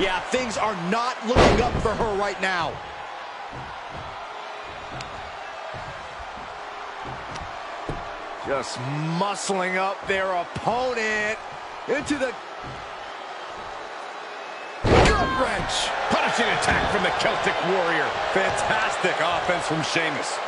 Yeah, things are not looking up for her right now. Just muscling up their opponent into the gut wrench. Punishing attack from the Celtic Warrior. Fantastic offense from Sheamus.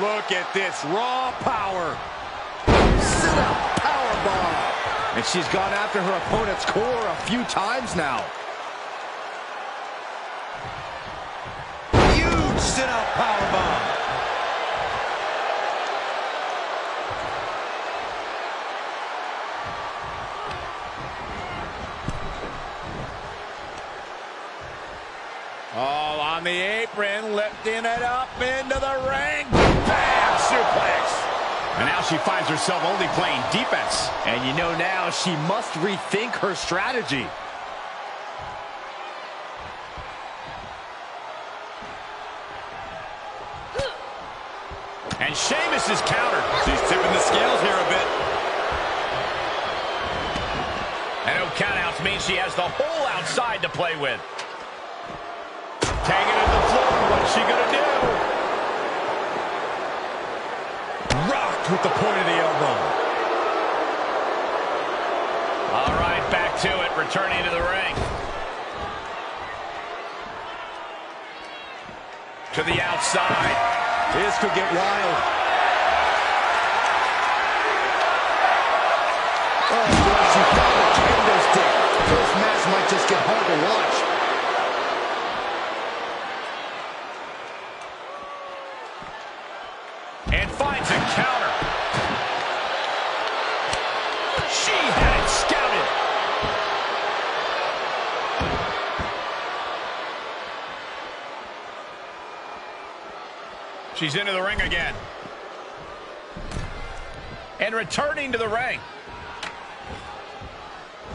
Look at this raw power. Sit-up powerbomb. And she's gone after her opponent's core a few times now. Huge sit-up powerbomb. All on the apron, lifting it up into the ring. Bam! Suplex! And now she finds herself only playing defense. And you know now she must rethink her strategy. And Sheamus is countered. She's tipping the scales here a bit. And no countouts means she has the whole outside to play with. Taking it to the floor. What's she gonna do? With the point of the elbow. All right, back to it, returning to the ring. To the outside. This could get wild. Oh, boy, she found a kendo stick. This match might just get hard to watch. She's into the ring again. And returning to the ring.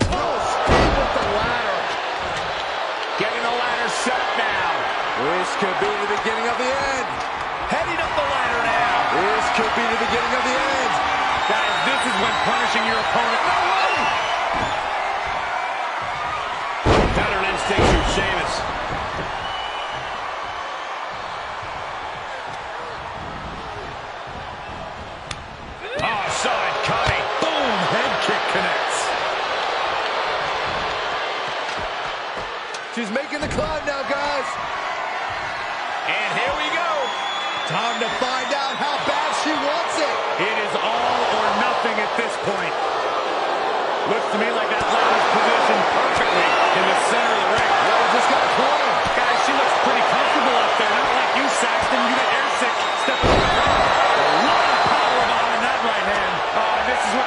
Oh, speed with the ladder. Getting the ladder set now. This could be the beginning of the end. Heading up the ladder now. This could be the beginning of the end. Guys, this is when punishing your opponent. No way! Pattern instincts from Sheamus. She's making the climb now, guys. And here we go. Time to find out how bad she wants it. It is all or nothing at this point. Looks to me like that ladder's positioned perfectly in the center of the ring. Well, we just got a corner. Guys, she looks pretty comfortable up there. Not like you, Saxton. You got air sick. Step away. A lot of power behind that right hand. This is what...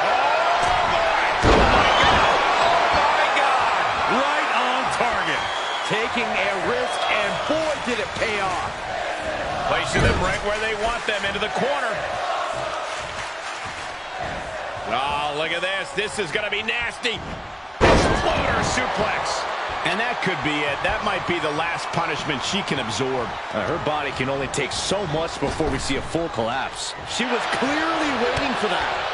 Taking a risk, and boy, did it pay off. Placing them right where they want them, into the corner. Oh, look at this. This is going to be nasty. Exploder suplex. And that could be it. That might be the last punishment she can absorb. Her body can only take so much before we see a full collapse. She was clearly waiting for that.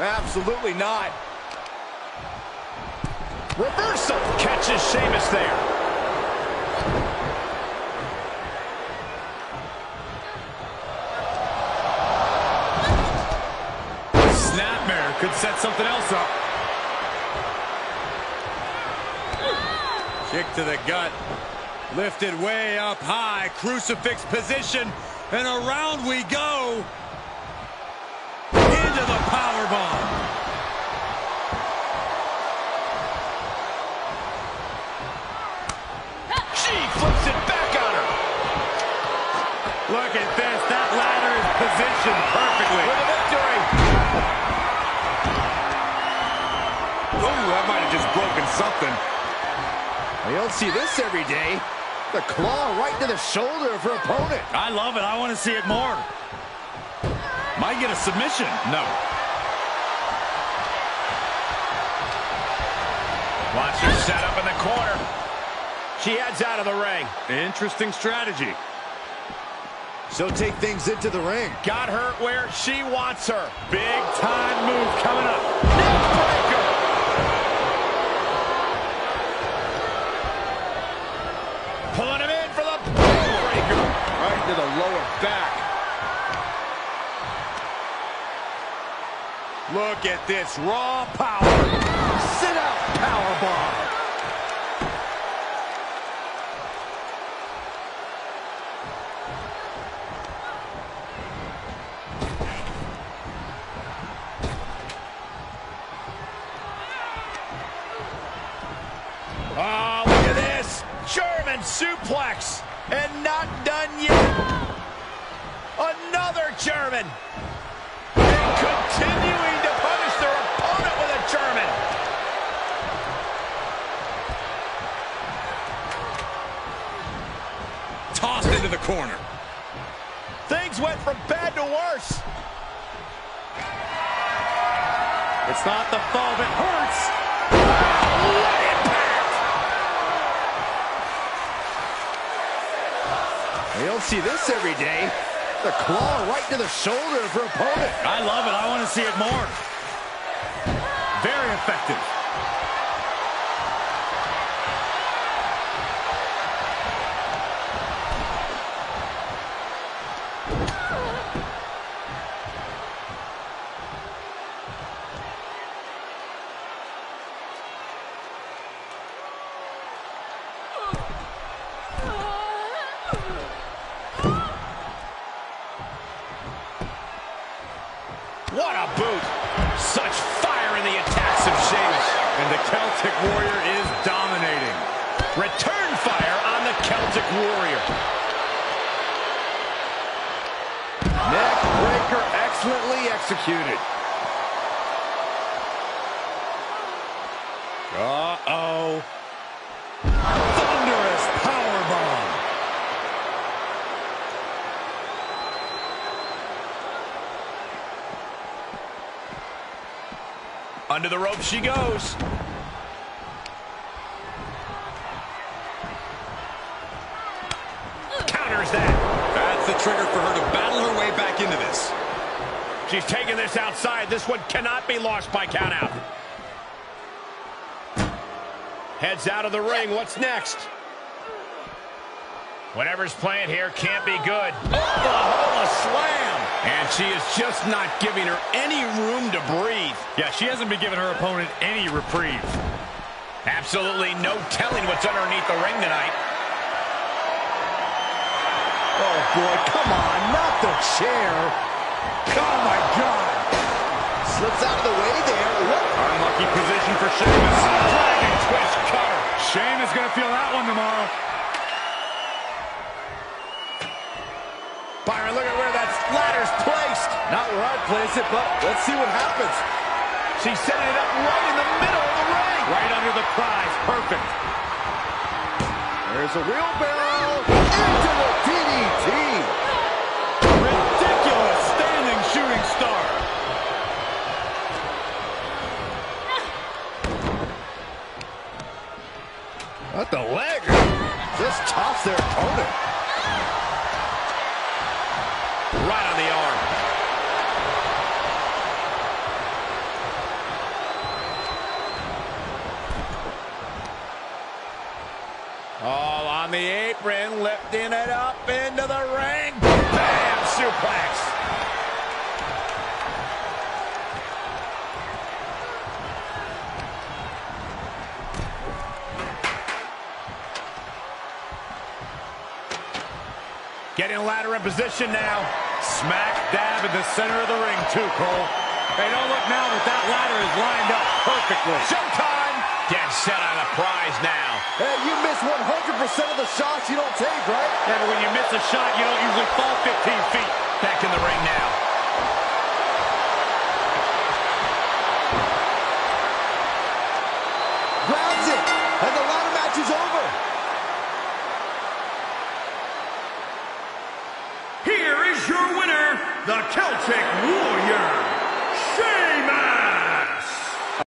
Absolutely not. Reversal catches Sheamus there. Snapmare could set something else up. Kick to the gut. Lifted way up high. Crucifix position. And around we go. Into the powerbomb. Flips it back on her. Look at this. That ladder is positioned perfectly. With a victory. Ooh, that might have just broken something. We don't see this every day. The claw right to the shoulder of her opponent. I love it. I want to see it more. Might get a submission. No. Watch her set up in the corner. She heads out of the ring. Interesting strategy. She'll take things into the ring. Got her where she wants her. Big time move coming up. Neck breaker. Pulling him in for the neck breaker. Right to the lower back. Look at this raw power. Sit up, powerbomb. Oh, look at this. German suplex. And not done yet. Another German. And continuing to punish their opponent with a German. Tossed into the corner. Things went from bad to worse. It's not the fall that hurts. You don't see this every day. The claw right to the shoulder of her opponent. I love it. I want to see it more. Very effective. What a boot. Such fire in the attacks of Sheamus. And the Celtic Warrior is dominating. Return fire on the Celtic Warrior. Neck breaker excellently executed. Uh-oh. Thunderous powerbomb. Under the rope she goes. Counters that. That's the trigger for her to battle her way back into this. She's taking this outside. This one cannot be lost by countout. Heads out of the ring. What's next? Whatever's playing here can't be good. Oh, a slam. And she is just not giving her any room to breathe. Yeah, she hasn't been giving her opponent any reprieve. Absolutely no telling what's underneath the ring tonight. Oh, boy, come on, not the chair. Oh, my God. Slips out of the way there. Look. Unlucky position for Sheamus. Dragon twist cutter. Sheamus is going to feel that one tomorrow. Byron, look at where that ladder's placed. Not where I'd place it, but let's see what happens. She's setting it up right in the middle of the ring. Right under the prize. Perfect. There's a wheelbarrow. Into the DDT. Ridiculous standing shooting star. What the leg? Just toss their opponent. Right on the arm. All on the apron, lifting it up into the ring. Bam! Suplex. Getting ladder in position now. Smack dab in the center of the ring, too, Cole. Hey, don't look now that that ladder is lined up perfectly. Showtime! Dead set on the prize now. Hey, you miss 100% of the shots you don't take, right? Yeah, but when you miss a shot, you don't usually fall 15 feet. Back in the ring now. grounds it, and the ladder match is over. Here is your winner, the Celtic Warrior.